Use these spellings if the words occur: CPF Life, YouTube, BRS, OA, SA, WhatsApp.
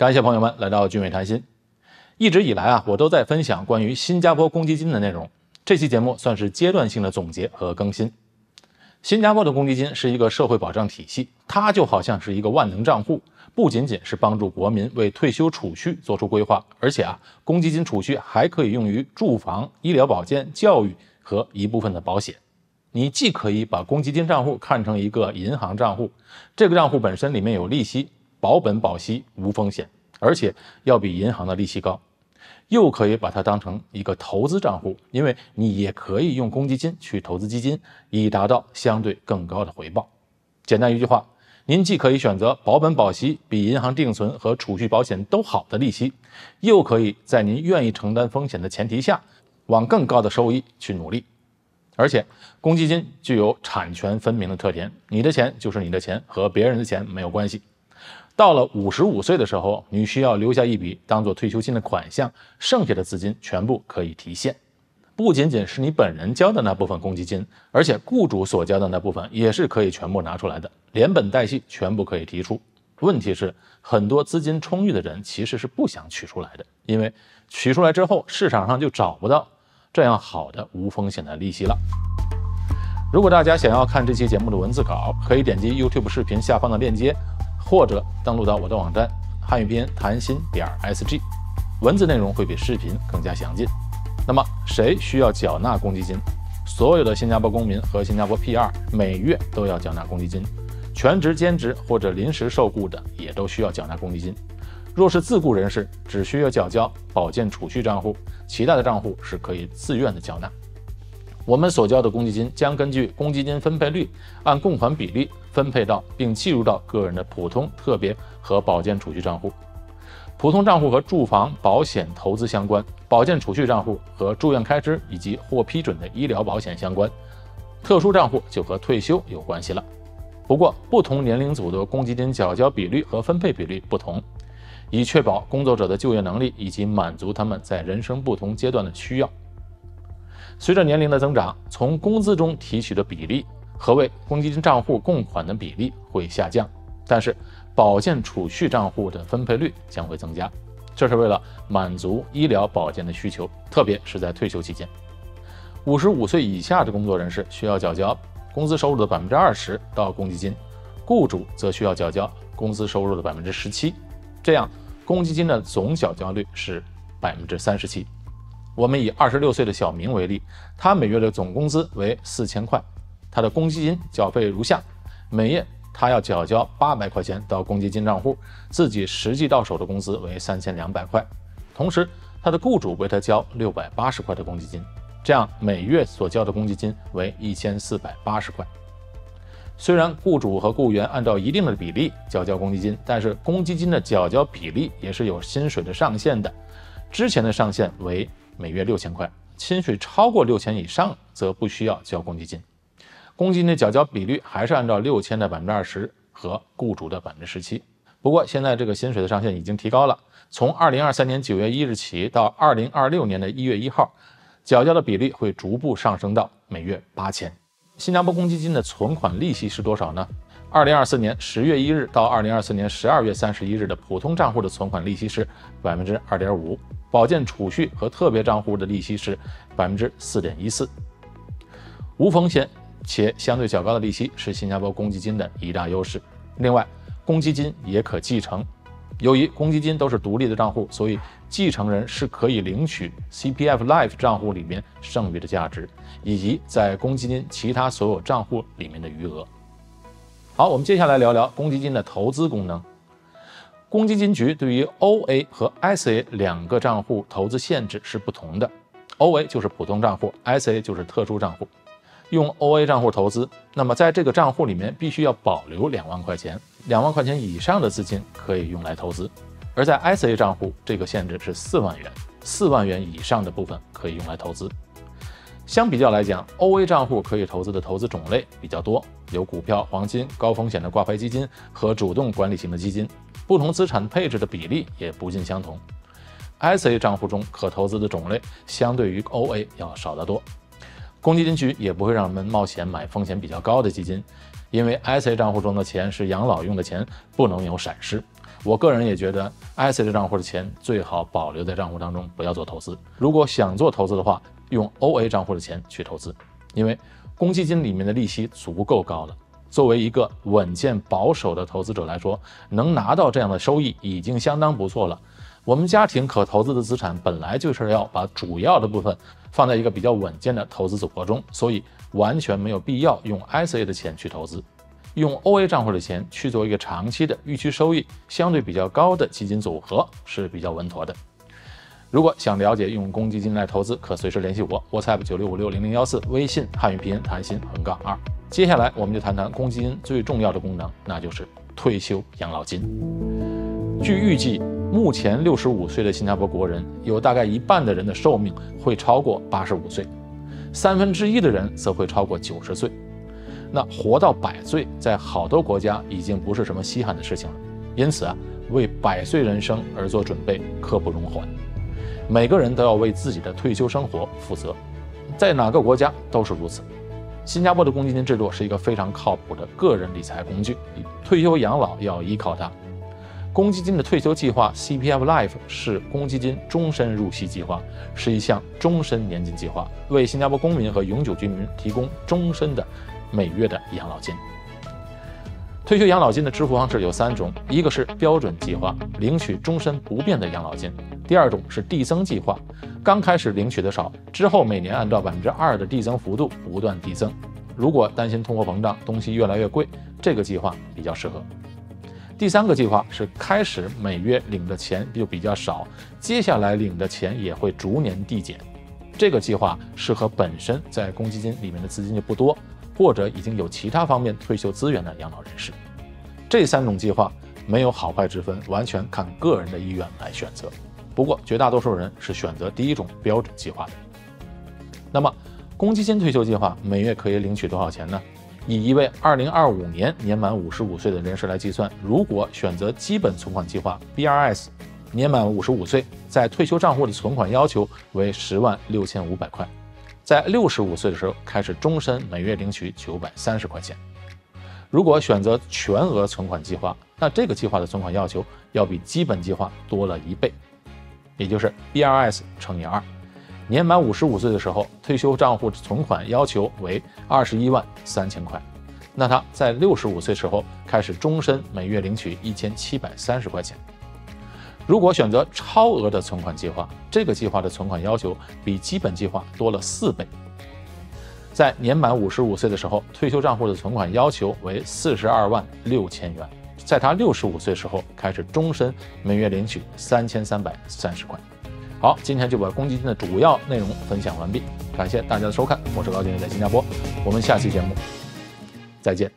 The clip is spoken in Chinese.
感谢朋友们来到俊伟谈心。一直以来啊，我都在分享关于新加坡公积金的内容。这期节目算是阶段性的总结和更新。新加坡的公积金是一个社会保障体系，它就好像是一个万能账户，不仅仅是帮助国民为退休储蓄做出规划，而且啊，公积金储蓄还可以用于住房、医疗保健、教育和一部分的保险。 你既可以把公积金账户看成一个银行账户，这个账户本身里面有利息、保本保息、无风险，而且要比银行的利息高；又可以把它当成一个投资账户，因为你也可以用公积金去投资基金，以达到相对更高的回报。简单一句话，您既可以选择保本保息比银行定存和储蓄保险都好的利息，又可以在您愿意承担风险的前提下，往更高的收益去努力。 而且，公积金具有产权分明的特点，你的钱就是你的钱，和别人的钱没有关系。到了55岁的时候，你需要留下一笔当做退休金的款项，剩下的资金全部可以提现。不仅仅是你本人交的那部分公积金，而且雇主所交的那部分也是可以全部拿出来的，连本带息全部可以提出。问题是，很多资金充裕的人其实是不想取出来的，因为取出来之后市场上就找不到 这样好的无风险的利息了。如果大家想要看这期节目的文字稿，可以点击 YouTube 视频下方的链接，或者登录到我的网站汉语拼音谈心.sg， 文字内容会比视频更加详尽。那么，谁需要缴纳公积金？所有的新加坡公民和新加坡 PR 每月都要缴纳公积金，全职、兼职或者临时受雇的也都需要缴纳公积金。 若是自雇人士，只需要缴交保健储蓄账户，其他的账户是可以自愿的缴纳。我们所交的公积金将根据公积金分配率，按供款比例分配到并计入到个人的普通、特别和保健储蓄账户。普通账户和住房、保险、投资相关；保健储蓄账户和住院开支以及获批准的医疗保险相关；特殊账户就和退休有关系了。不过，不同年龄组的公积金缴交比率和分配比率不同， 以确保工作者的就业能力以及满足他们在人生不同阶段的需要。随着年龄的增长，从工资中提取的比例，何谓公积金账户供款的比例会下降，但是保健储蓄账户的分配率将会增加，这是为了满足医疗保健的需求，特别是在退休期间。55岁以下的工作人士需要缴交工资收入的 20% 到公积金，雇主则需要缴交工资收入的 17%。 这样，公积金的总缴交率是 37%。我们以26岁的小明为例，他每月的总工资为4000块，他的公积金缴费如下：每月他要缴交800块钱到公积金账户，自己实际到手的工资为3200块，同时他的雇主为他交680块的公积金，这样每月所交的公积金为1480块。 虽然雇主和雇员按照一定的比例缴交公积金，但是公积金的缴交比例也是有薪水的上限的。之前的上限为每月6000块，薪水超过6000以上则不需要交公积金。公积金的缴交比率还是按照6000的 20% 和雇主的 17%。不过现在这个薪水的上限已经提高了，从2023年9月1日起到2026年1月1号，缴交的比例会逐步上升到每月8000。 新加坡公积金的存款利息是多少呢？2024年10月1日到2024年12月31日的普通账户的存款利息是 2.5%， 保健储蓄和特别账户的利息是 4.14%。无风险且相对较高的利息是新加坡公积金的一大优势。另外，公积金也可继承。由于公积金都是独立的账户，所以继承人是可以领取 CPF Life 账户里面剩余的价值，以及在公积金其他所有账户里面的余额。好，我们接下来聊聊公积金的投资功能。公积金局对于 OA 和 SA 两个账户投资限制是不同的 ，OA 就是普通账户 ，SA 就是特殊账户。用 OA 账户投资，那么在这个账户里面必须要保留2万块钱。 2万块钱以上的资金可以用来投资，而在 SA 账户，这个限制是4万元，4万元以上的部分可以用来投资。相比较来讲 ，OA 账户可以投资的投资种类比较多，有股票、黄金、高风险的挂牌基金和主动管理型的基金，不同资产配置的比例也不尽相同。SA 账户中可投资的种类相对于 OA 要少得多，公积金局也不会让人们冒险买风险比较高的基金。 因为 SA 账户中的钱是养老用的钱，不能有闪失。我个人也觉得 SA 的账户的钱最好保留在账户当中，不要做投资。如果想做投资的话，用 OA 账户的钱去投资，因为公积金里面的利息足够高了。作为一个稳健保守的投资者来说，能拿到这样的收益已经相当不错了。我们家庭可投资的资产本来就是要把主要的部分放在一个比较稳健的投资组合中，所以完全没有必要用 SA 的钱去投资。 用 OA 账户的钱去做一个长期的预期收益相对比较高的基金组合是比较稳妥的。如果想了解用公积金来投资，可随时联系我 ，WhatsApp 96560014，微信汉语拼音韩鑫_2。接下来我们就谈谈公积金最重要的功能，那就是退休养老金。据预计，目前65岁的新加坡国人有大概一半的人的寿命会超过85岁，1/3的人则会超过90岁。 那活到100岁，在好多国家已经不是什么稀罕的事情了。因此啊，为100岁人生而做准备，刻不容缓。每个人都要为自己的退休生活负责，在哪个国家都是如此。新加坡的公积金制度是一个非常靠谱的个人理财工具，退休养老要依靠它。公积金的退休计划 CPF Life 是公积金终身入息计划，是一项终身年金计划，为新加坡公民和永久居民提供终身的 每月的养老金。退休养老金的支付方式有3种，一个是标准计划，领取终身不变的养老金；第2种是递增计划，刚开始领取的少，之后每年按照2%的递增幅度不断递增。如果担心通货膨胀，东西越来越贵，这个计划比较适合。第3个计划是开始每月领的钱就比较少，接下来领的钱也会逐年递减。这个计划适合本身在公积金里面的资金就不多， 或者已经有其他方面退休资源的养老人士，这3种计划没有好坏之分，完全看个人的意愿来选择。不过，绝大多数人是选择第1种标准计划的。那么，公积金退休计划每月可以领取多少钱呢？以一位2025年年满55岁的人士来计算，如果选择基本存款计划 （BRS）， 年满55岁，在退休账户的存款要求为106500块。 在65岁的时候开始终身每月领取930块钱。如果选择全额存款计划，那这个计划的存款要求要比基本计划多了1倍，也就是 BRS 乘以2。年满55岁的时候，退休账户存款要求为213000块。那他在65岁时候开始终身每月领取1730块钱。 如果选择超额的存款计划，这个计划的存款要求比基本计划多了4倍，在年满55岁的时候，退休账户的存款要求为426000元，在他65岁时候开始终身每月领取3330块。好，今天就把公积金的主要内容分享完毕，感谢大家的收看，我是高健，在新加坡，我们下期节目再见。